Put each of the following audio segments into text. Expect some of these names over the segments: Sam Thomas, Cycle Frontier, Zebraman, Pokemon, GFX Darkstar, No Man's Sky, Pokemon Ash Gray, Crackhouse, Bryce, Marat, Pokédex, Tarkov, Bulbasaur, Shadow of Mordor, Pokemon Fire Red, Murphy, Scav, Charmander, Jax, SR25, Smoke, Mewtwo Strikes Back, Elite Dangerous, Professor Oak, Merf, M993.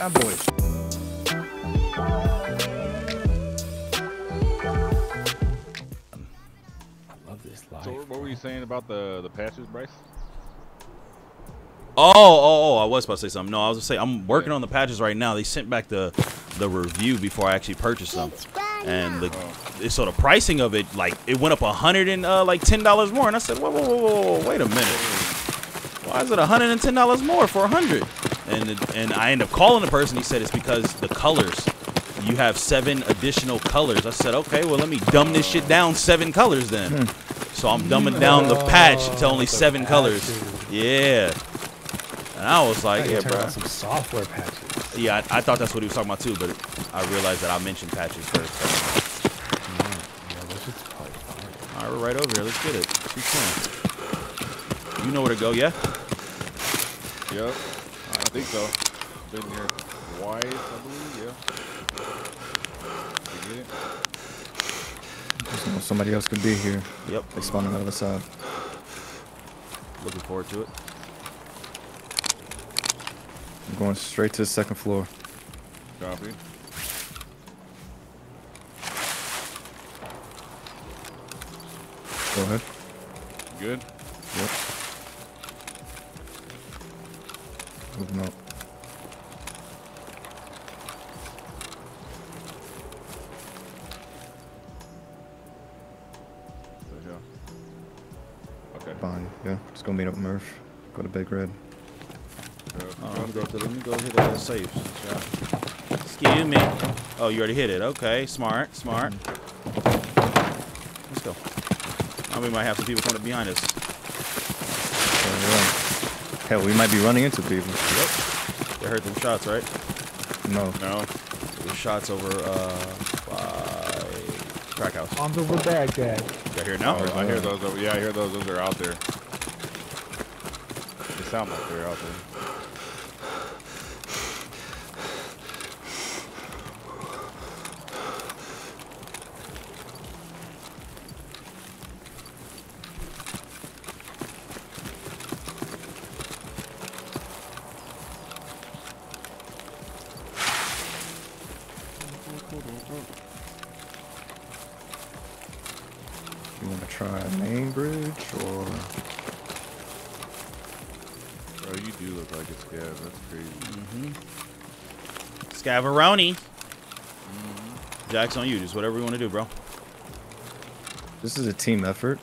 That boy. I love this life. So what were you saying about the patches, Bryce? Oh, I was about to say something. No, I was going to say I'm working on the patches right now. They sent back the review before I actually purchased them. And so the pricing of it, like, it went up $110 more. And I said, whoa, wait a minute. Why is it $110 more for 100? And I end up calling the person. He said it's because the colors. You have 7 additional colors. I said, okay, well, let me dumb this shit down 7 colors then. So I'm dumbing down the patch to only 7 colors. Yeah. And I was like, yeah, bro. Some software patches. Yeah, I thought that's what he was talking about too, but I realized that I mentioned patches first. All right, we're right over here. Let's get it. You know where to go, yeah? Yep. I think so. Been here twice, I believe. Yeah. You get it? Just know somebody else could be here. Yep. They spawned on the other side. Looking forward to it. I'm going straight to the 2nd floor. Copy. Go ahead. Good? Yep. Moving up. There you go. Okay. Fine, yeah. Just gonna meet up Merf. Go to Big Red. Let me go hit all the safes. Excuse me. Oh, you already hit it. Okay, smart. Let's go. Oh, we might have some people coming up behind us. Hell, we might be running into people. Yep. They heard them shots, right? No. There's shots over by Crackhouse. Arms over Baghdad. They're here now. I hear those. I hear those. Those are out there. They sound like they're out there. Scavaroni. Jax, on you. Just whatever we want to do, bro. This is a team effort.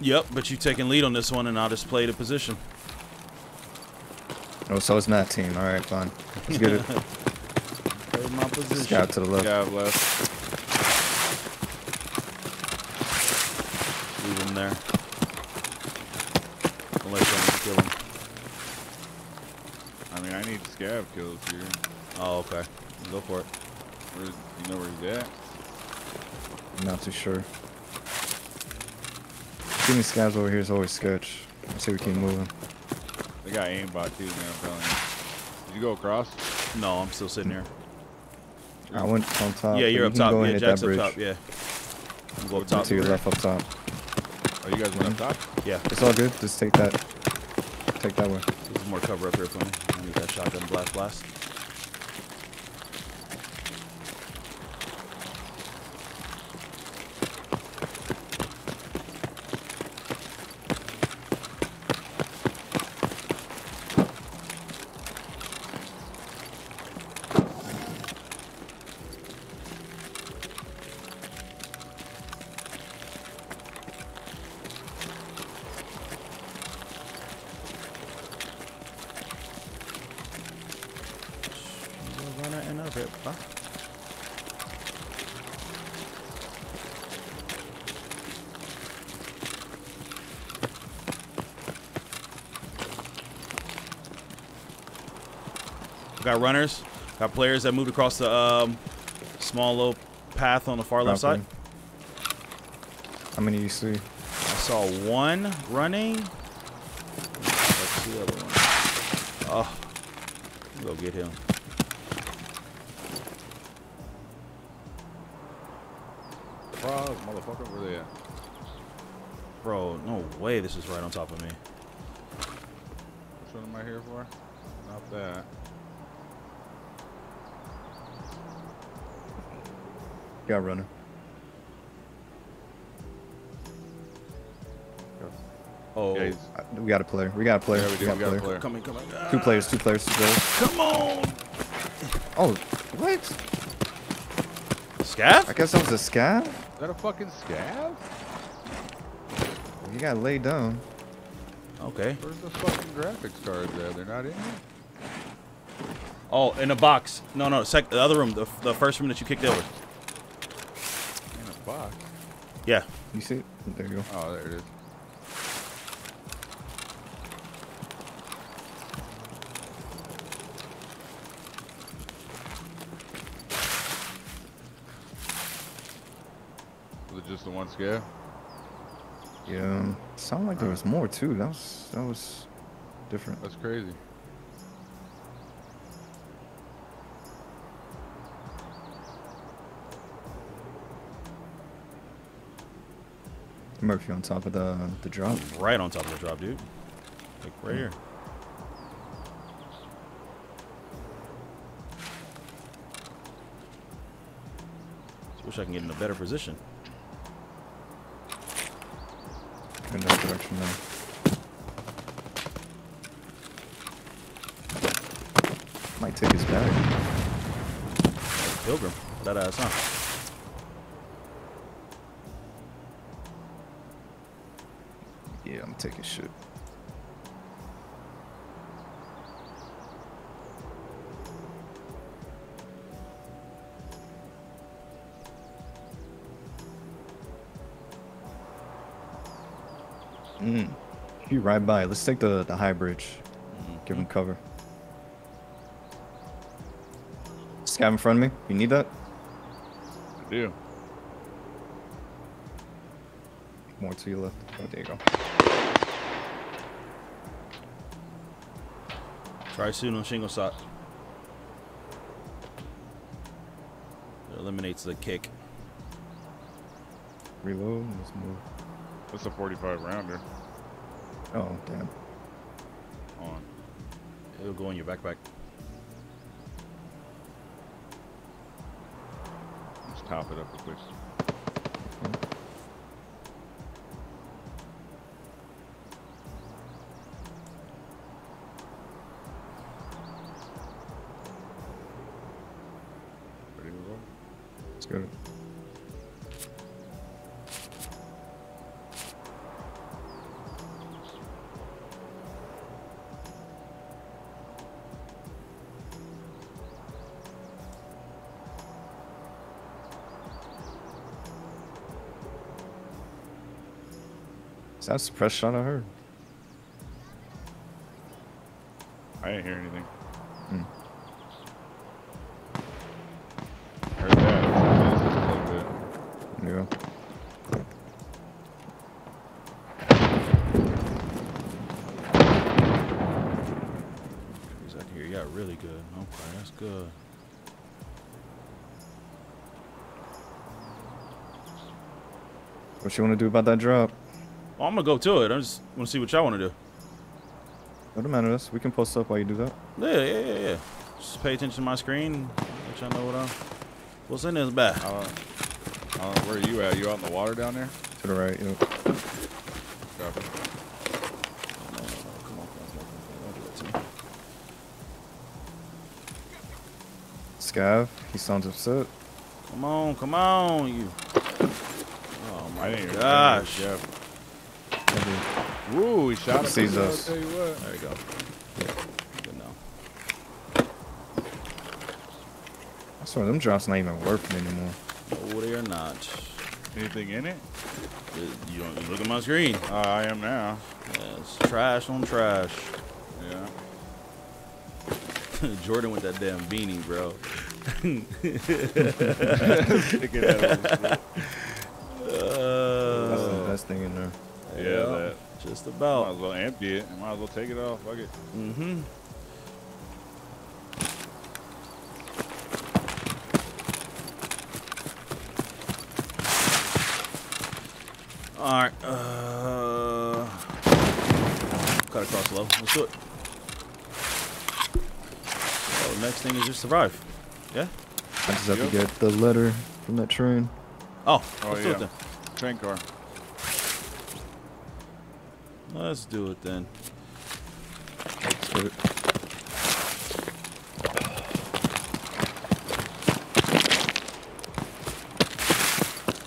Yep, but you taking lead on this one, and I'll just play the position. Oh, so it's not team. All right, fine. Let's get it. Play my position. Scout to the left. Scout left. Leave him there. Don't let them kill him. I mean, I need scav kills here. Oh, okay. Go for it. You know where he's at? I'm not too sure. Shooting scavs over here is always sketch. Let's see if we keep moving. They got aimbot too, man. I'm telling you. Did you go across? No, I'm still sitting here. I went on top. Yeah, you're up top. Yeah, Jack's up top. Yeah. I'm going up top. To your left, up top. Oh, you guys went up top? Yeah. It's all good. Just take that. Take that one. There's more cover up here for me. I need that shotgun blast. Got runners, got players that moved across the small little path on the far left side. How many do you see? I saw one running. Let's see the other one. Oh, go get him. Frog, motherfucker, where they at? Bro, no way this is right on top of me. Which one am I here for? Not that. Got running. Oh, yeah, we got a player. We got a player. Yeah, we got a player. Coming. Two players. Come on! Oh, what? Scav? I guess that was a scav? Is that a fucking scav? You gotta lay down. Okay. Where's the fucking graphics cards at? They're not in here? Oh, in a box. No, the other room. The first room that you kicked over. In a box? Yeah. You see it? There you go. Oh, there it is. Just the one scare? Yeah. Sounded like there was more too. That was different. That's crazy. Murphy on top of the drop. Right on top of the drop, dude. Like right here. Just wish I can get in a better position. In that direction now. Might take his bag. Pilgrim, that ass, huh? Yeah, I'm taking shit. You right by. Let's take the high bridge. Give him cover. Scav in front of me. You need that? I do. More to your left. Oh, there you go. Try soon on shingle shot. It eliminates the kick. Reload. Let's move. That's a 45 rounder. Oh, damn. On. It'll go in your backpack. Just top it up real quick. Ready to go? Let's go. That's the press shot I heard. I didn't hear anything. Heard that. Yeah. He's out here. Yeah, really good. Okay, that's good. What you want to do about that drop? Oh, I'm gonna go to it. I just wanna see what y'all wanna do. Doesn't matter to us. We can post up while you do that. Yeah. Just pay attention to my screen. Let y'all know what's in this bag. Where are you at? You out in the water down there? To the right, yeah. Copy. No. Come on. Don't do that to me. Scav, he sounds upset. Come on, you. Oh my gosh. Ooh, he shot us. Sees us. There you go. Good now. I swear, them drops not even working anymore. No, they are not. Anything in it? You don't even look at my screen. I am now. Yeah, it's trash on trash. Yeah. Jordan with that damn beanie, bro. That's the best thing in there. Yeah, that. Just about. Might as well empty it. Might as well take it off. Fuck it. All right. Cut across low. Let's do it. So next thing is just survive. Yeah. I just have to get the letter from that train. Oh yeah. Train car. Let's do it then. Let's do it.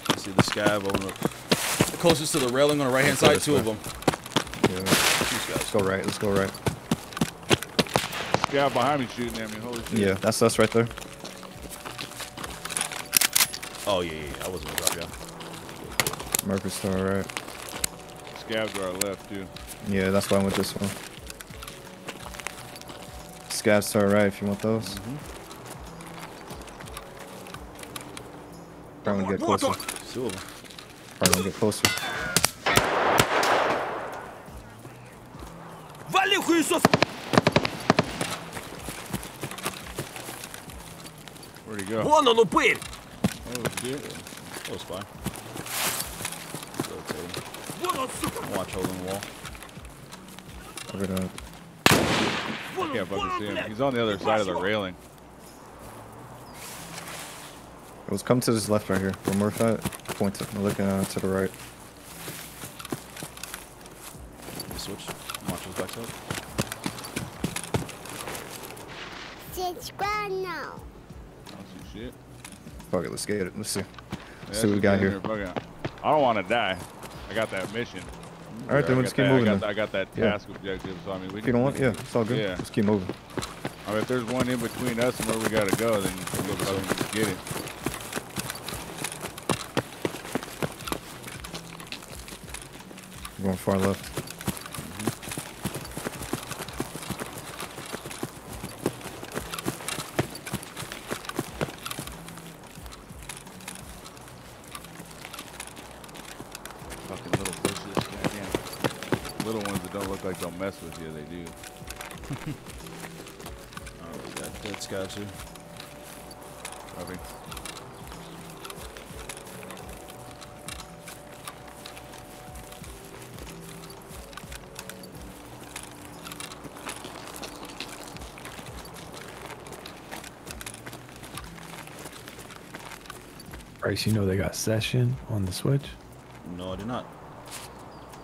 I see the scab over the closest to the railing on the right hand side, two of them. Yeah. Let's go right, let's go right. Yeah, behind me shooting at me, holy shit. Yeah, that's us right there. Oh yeah, yeah, I wasn't gonna drop y'all. Murphy's to our right. Scabs to our left, dude. Yeah, that's why I went this one. Scabs to our right if you want those. Probably gonna get closer. Probably gonna get closer. Where'd he go? Oh shit. Close by. Watch holding the wall. Cover it up. I can't fucking see him. He's on the other side of the railing. Let's come to his left right here. Where Murph at? Point to, looking to the right. Switch. Watch his backside. Subscribe now. I don't see shit. Fuck it, let's get it. Let's see. Let's see what we got here. I don't want to die. I got that mission. All right, then let's keep moving. I got that task objective. So I mean, if you don't want, it's all good. Yeah. Let's keep moving. I mean, if there's one in between us and where we gotta go, then we'll go and just get it. We're going far left. Don't mess with you, they do. Oh, we got dead scabs here. Copy. Bryce, you know they got session on the Switch? No, I did not.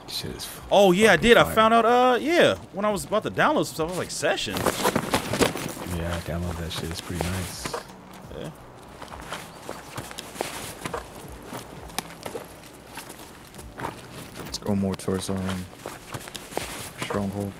Shit is oh yeah, I did. Fire. I found out. Yeah, when I was about to download some stuff, I was like, "Session." Yeah, I downloaded that shit. It's pretty nice. Yeah. Let's go more towards stronghold.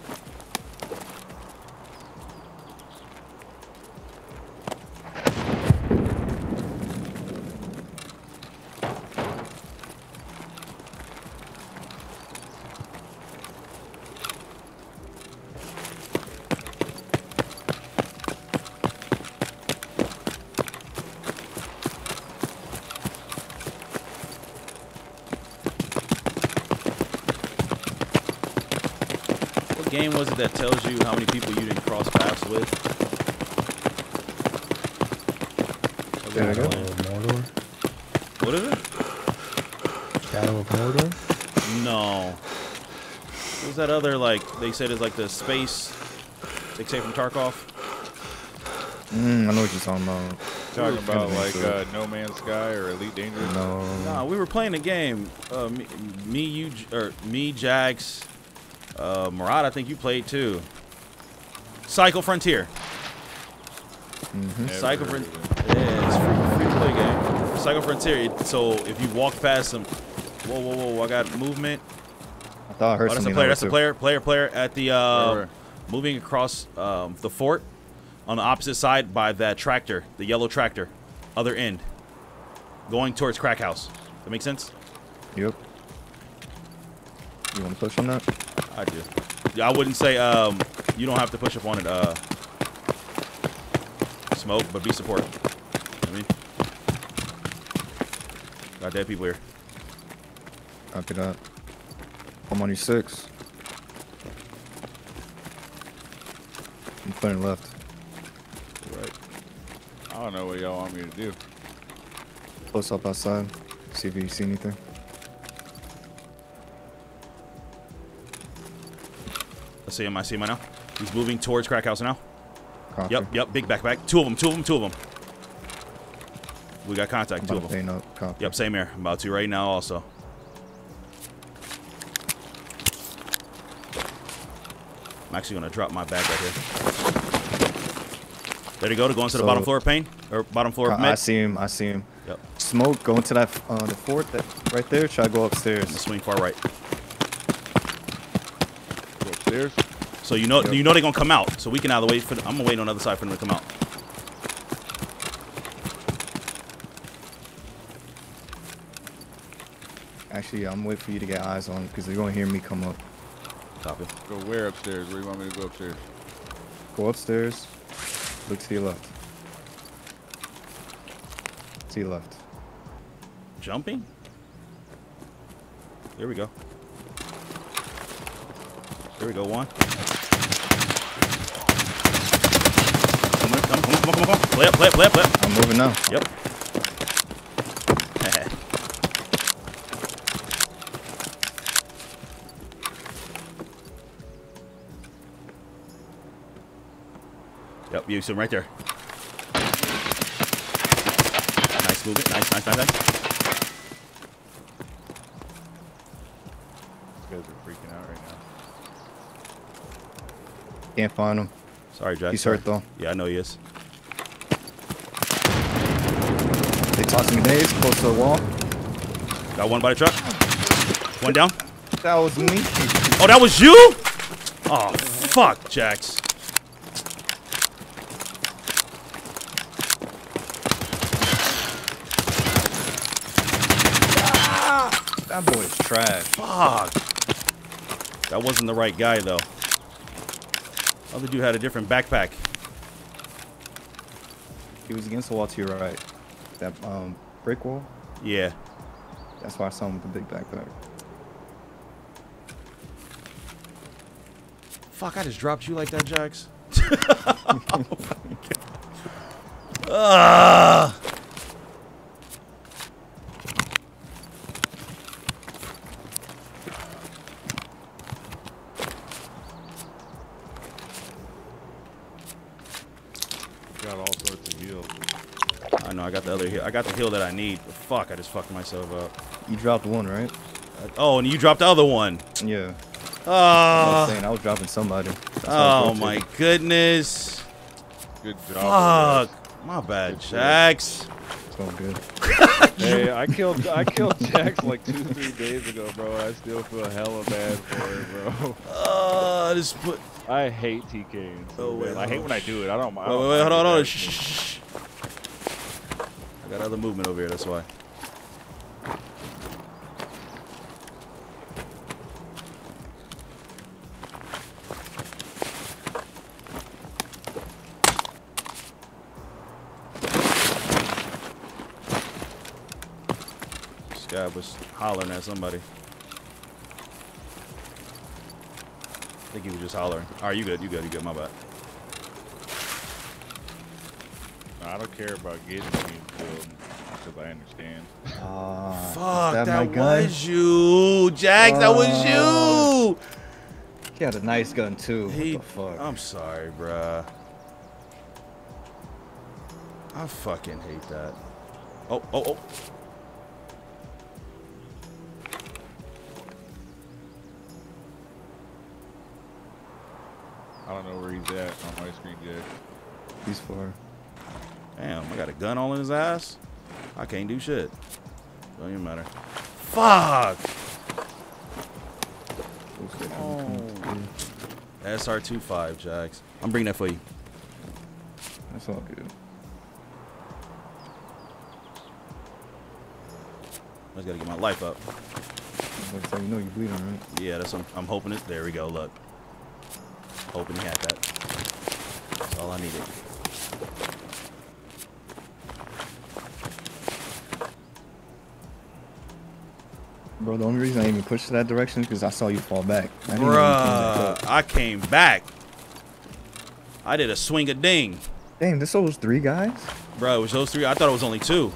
Game was it that tells you how many people you didn't cross paths with? Shadow of Mordor. What is it? Shadow of Mordor? No. What was that other, like, they said it's like the space, like, say, from Tarkov? I know what you're talking about. Talking about, like, No Man's Sky or Elite Dangerous? No. Nah, we were playing a game. Me, Jax, Marat, I think you played too. Cycle Frontier. Cycle Frontier. Yeah, it's free play game. Cycle Frontier. So if you walk past some, whoa! I got movement. I thought I heard something. That's a player. Player at the moving across the fort on the opposite side by that tractor, the yellow tractor, other end, going towards Crackhouse. That makes sense. Yep. You want to push on that? I do. Yeah, I wouldn't say you don't have to push up on it, Smoke, but be support. I mean, got dead people here. Copy that. I'm on your six. I'm playing left. Right. I don't know what y'all want me to do. Close up outside. See if you see anything. Let's see him. I see him right now. He's moving towards Crackhouse now. Copy. Yep. Big backpack. Two of them. We got contact. Two of them. Yep, same here. I'm about to right now also. I'm actually gonna drop my bag right here. There you go. To go into the bottom floor of pain or bottom floor of mid. I see him. I see him. Yep. Smoke. Go into that the fort that right there. Try to go upstairs. I'm gonna swing far right. Go upstairs. So you know they're gonna come out. So we can either wait for. I'm gonna wait on the other side for them to come out. Actually, I'm waiting for you to get eyes on because they're gonna hear me come up. Copy. Go where upstairs? Where do you want me to go upstairs? Go upstairs. Look to your left. To your left. Jumping? There we go. There we go. One. Come on, come on, come on, come on. Play up, play up, play up, play up. I'm moving now. Yep. Yep, you see him right there. Nice movement. Nice, nice, nice, nice. These guys are freaking out right now. Can't find him. Sorry, Jax. He's hurt, though. Yeah, I know he is. They tossed some grenades close to the wall. Got one by the truck. One down. That was me. Oh, that was you? Oh, fuck, Jax. That boy is trash. Fuck. That wasn't the right guy, though. Other dude had a different backpack. He was against the wall to your right. That brick wall? Yeah. That's why I saw him with the big backpack. Fuck, I just dropped you like that, Jax. Oh, my God. I got the other heal. I got the heal that I need. But fuck, I just fucked myself up. You dropped one, right? Oh, and you dropped the other one. Yeah. I was dropping somebody. That's oh my goodness. Good job. Fuck. My bad, Jax. It's all good. Hey, I killed Jax like 2-3 days ago, bro. I still feel hella bad for it, bro. I hate TKing. So I hate when I do it. I don't mind. Wait, hold on, hold on. Shh. I got other movement over here, that's why. This guy was hollering at somebody. I think he was just hollering. Alright, you good, you good, you good, my bad. I don't care about getting me killed because I understand. Fuck, that was you, Jax. That was you. He had a nice gun too. What the fuck? I'm sorry, bruh. I fucking hate that. Oh, oh, oh. I don't know where he's at on my screen, Jax. He's far. Damn, I got a gun all in his ass. I can't do shit. Don't even matter. Fuck! Oh. SR25, Jax. I'm bringing that for you. That's all good. I just gotta get my life up. Looks like you know you're bleeding, right? Yeah, that's what I'm hoping it. There we go, look. Hoping he had that. That's all I needed. Bro, the only reason I even pushed to that direction is because I saw you fall back. Bruh, I came back. I did a swing a ding. Damn, this was 3 guys? Bro, it was those 3. I thought it was only 2.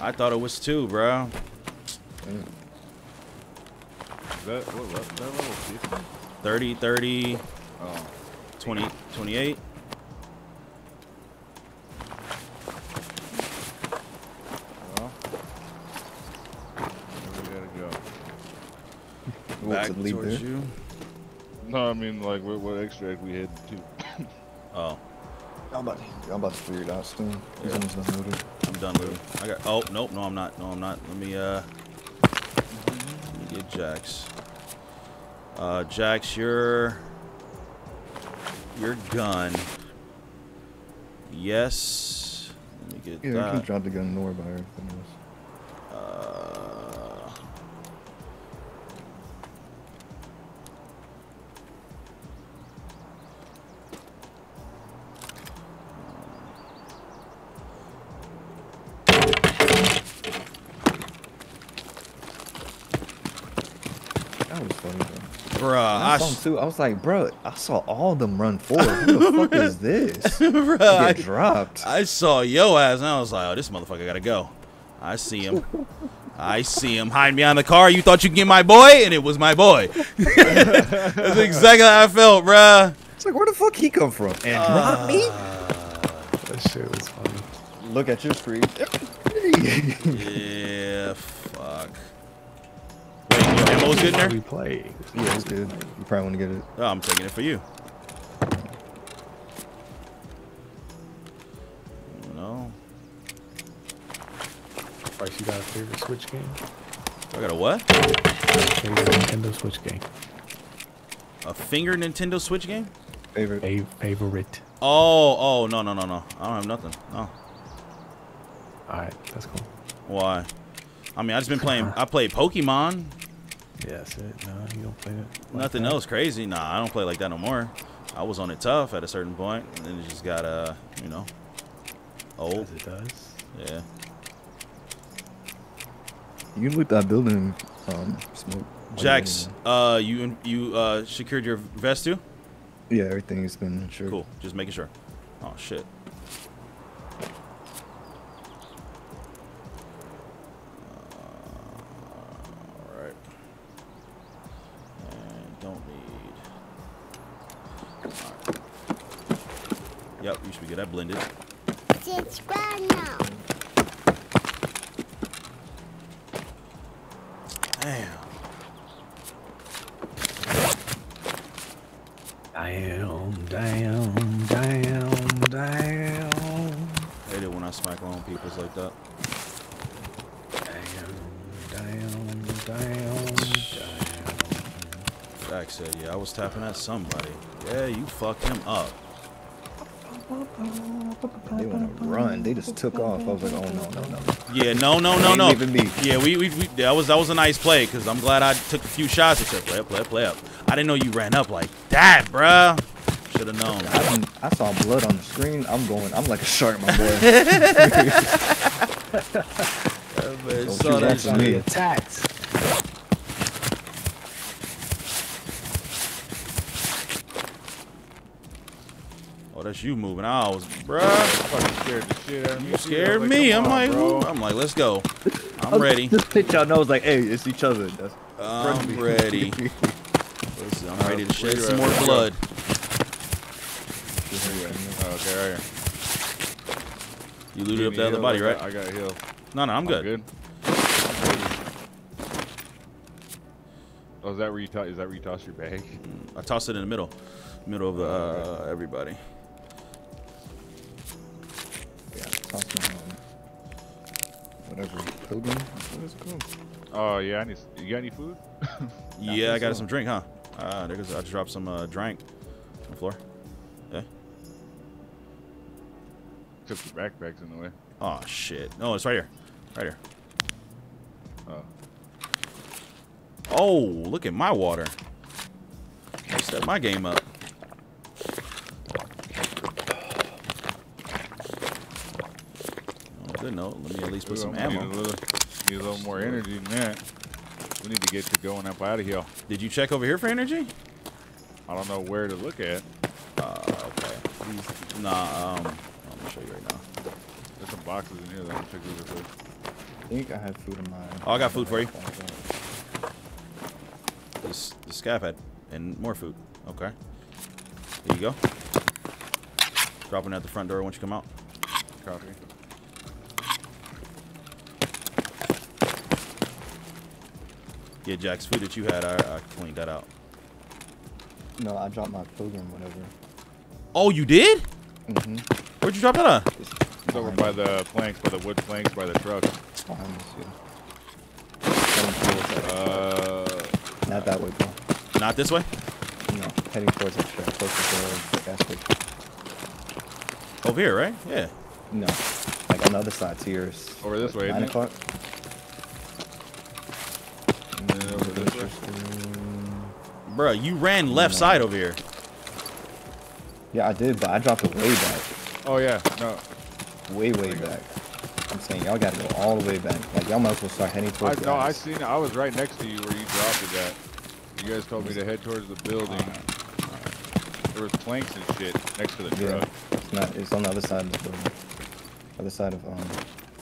I thought it was 2, bro. Damn. What level? 30, 30, 20, 28. Back towards you? No, I mean, like, what extract we headed to? Oh. I'm about to figure it out soon. Yeah. I'm done moving. I got. Oh, nope. No, I'm not. No, I'm not. Let me get Jax. Jax, your gun. Yes. Let me get that. You can drop the gun nor by everything else. I was like, bro, I saw all them run forward. Who the fuck is this? Bro, I dropped. I saw yo ass, and I was like, oh, this motherfucker gotta go. I see him. I see him hiding behind the car. You thought you could get my boy, and it was my boy. That's exactly how I felt, bro. It's like, where the fuck he come from? And drop me? That shit was funny. Look at your screen. Yeah, fuck. Ammo's good in there? Yeah, it's good. You probably want to get it. Oh, I'm taking it for you. No. Bryce, you got a favorite Switch game? I got a what? Favorite Nintendo Switch game. A finger Nintendo Switch game? Favorite. Favorite. Oh, no. I don't have nothing. Oh. Alright, that's cool. Why? I mean, I just been playing. I played Pokemon. Yeah, that's it. No, you don't play it. Like nothing that. Else crazy. Nah, I don't play like that no more. I was on it tough at a certain point, and then it just got, you know, old. As it does. Yeah. You loot that building, Smoke. Jax, you secured your vest too? Yeah, everything has been insured. Cool. Just making sure. Oh shit. Yep, you should be good. I blended. Subscribe now. Damn. Damn. Hate it when I smack on peoples like that. Damn. Jack said, yeah, I was tapping at somebody. Yeah, you fucked him up. They want to run. They just took off. I was like, oh no. Yeah, no. Yeah, we that was a nice play because I'm glad I took a few shots. I said, play up. I didn't know you ran up like that, bruh. Should have known. I saw blood on the screen. I'm like a shark, my boy. Saw that shot. Attacked. That's you moving. I was, bruh. I fucking scared the shit out of you. You scared me. I'm like, bro. I'm like, let's go. I'm ready. Just pitch y'all know it's like, hey, it's each other. That's I'm ready. Listen, I'm ready to shed some more blood. Okay, right here. You looted up the other body, right? I got healed. No, I'm good. Oh, is that where you toss your bag? I tossed it in the middle of the everybody. Whatever. What is it called? Oh, yeah. You got any food? Yeah, I got some drink, huh? There goes. I just dropped some drink on the floor. Yeah. Except your backpack's in the way. Oh, shit. No, it's right here. Right here. Oh. Oh, look at my water. I stepped my game up. No, let me at least put some ammo. Need a little more energy than that. We need to get to going up out of here. Did you check over here for energy? I don't know where to look at. Okay. Please. Nah, I'm gonna show you right now. There's some boxes in here that I'm checking over. I think I have food in my. Oh, I got food for you. This guy had and more food. Okay. There you go. Dropping at the front door once you come out. Copy. Yeah, Jax, food that you had, I cleaned that out. No, I dropped my program, whatever. Oh, you did? Mm-hmm. Where'd you drop that on? It's over by the planks, by the wood planks, by the truck. Behind us, yeah. Not that way, bro. Not this way? No, heading towards the truck, close to the gas station. Over here, right? Yeah. No, like on the other side to yours. Over this way, 9 o'clock. Bro, you ran left side over here. Yeah, I did, but I dropped it way back. Oh yeah, no. Way back. I'm saying y'all gotta go all the way back. Like y'all might as well start heading towards. No, I seen. I was right next to you where you dropped it at. You guys told me to head towards the building. There was planks and shit next to the truck. It's not. It's on the other side of the building. Other side of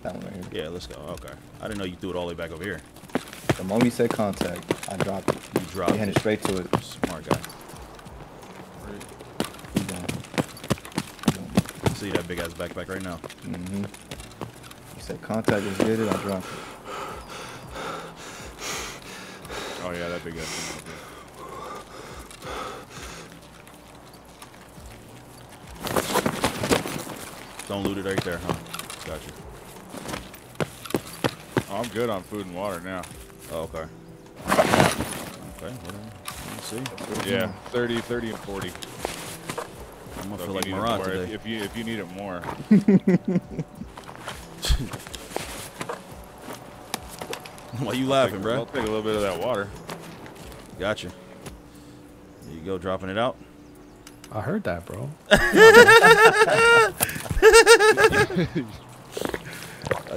that one right here. Yeah, let's go. Okay. I didn't know you threw it all the way back over here. The moment you said contact, I dropped it. You dropped it. You headed straight to it. Smart guy. I see that big ass backpack right now. Mm-hmm. You said contact was good, I dropped it. Oh yeah, that big ass thing. Don't loot it right there, huh? Gotcha. Oh, I'm good on food and water now. Oh, okay. Okay, let's see. Yeah, 30, 30, and 40. I'm gonna feel like Marat today. If you need it more. Why you laughing, bro? I'll take a little bit of that water. Gotcha. There you go, dropping it out. I heard that, bro. I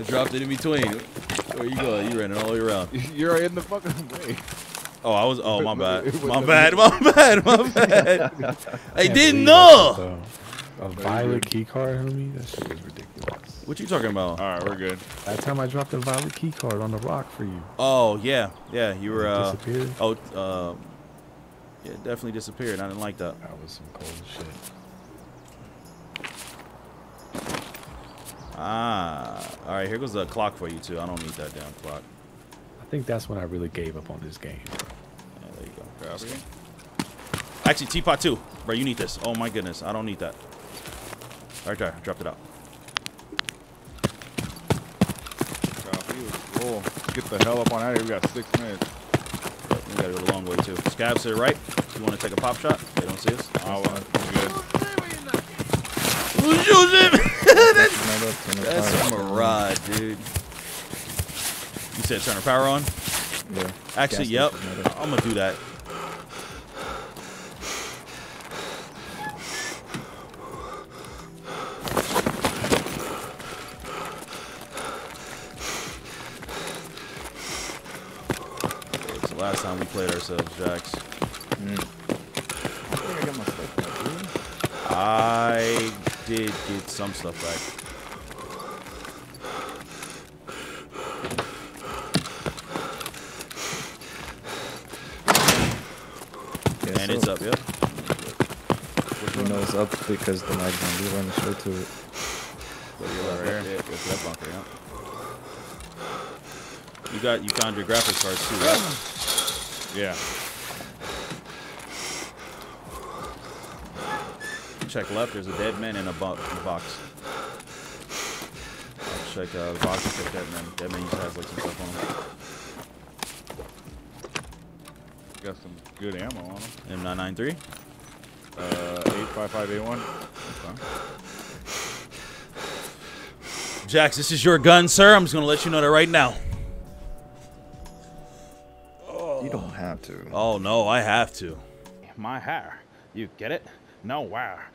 dropped it in between. Where you going? You ran it all the way around. You're in the fucking way. Oh, I was. Oh, my bad. My bad. I didn't know. A violet keycard, homie? That shit was ridiculous. What you talking about? All right, we're good. That time I dropped a violet keycard on the rock for you. Oh yeah, yeah. You were. Disappeared. Oh. Yeah, it definitely disappeared. I didn't like that. That was some cold shit. Ah. All right, here goes the clock for you, too. I don't need that damn clock. I think that's when I really gave up on this game. Yeah, there you go. Grasp. Actually, teapot, too. Bro, you need this. Oh, my goodness. I don't need that. Right there. I dropped it out. Cool. Let's get the hell up on out of here. We got 6 minutes. We gotta go the long way too. Scabs to the right. You wanna take a pop shot? They don't see us. Oh, well, good. Who's using? That's Marat, dude. You said turn the power on? Yeah. Actually, yep. I'm gonna do that. Last time we played ourselves, Jax. Mm. I think I got my stuff back, dude. I did get some stuff back. Yeah, and it's up, yep. Yeah. You know it's up because the light gun, we run straight to it. But you're right here. Yeah, go to that bunker, yeah. You found your graphics cards too, right? Yeah. Check left. There's a dead man in a box. I'll check the box for dead man. Dead man usually has like some stuff on him. Got some good ammo on him. M993. 85581. Okay. Jax, this is your gun, sir. I'm just gonna let you know that right now. You don't have to. Oh no, I have to. My hair, you get it? Nowhere.